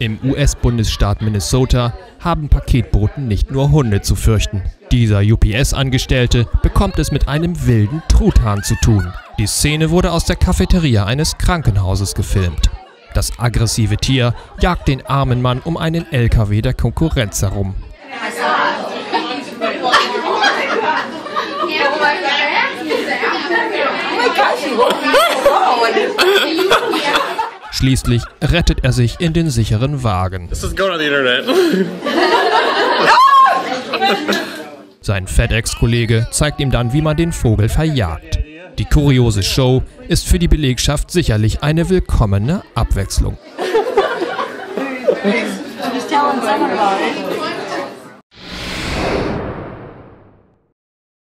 Im US-Bundesstaat Minnesota haben Paketboten nicht nur Hunde zu fürchten. Dieser UPS-Angestellte bekommt es mit einem wilden Truthahn zu tun. Die Szene wurde aus der Cafeteria eines Krankenhauses gefilmt. Das aggressive Tier jagt den armen Mann um einen LKW der Konkurrenz herum. Schließlich rettet er sich in den sicheren Wagen. Sein FedEx-Kollege zeigt ihm dann, wie man den Vogel verjagt. Die kuriose Show ist für die Belegschaft sicherlich eine willkommene Abwechslung.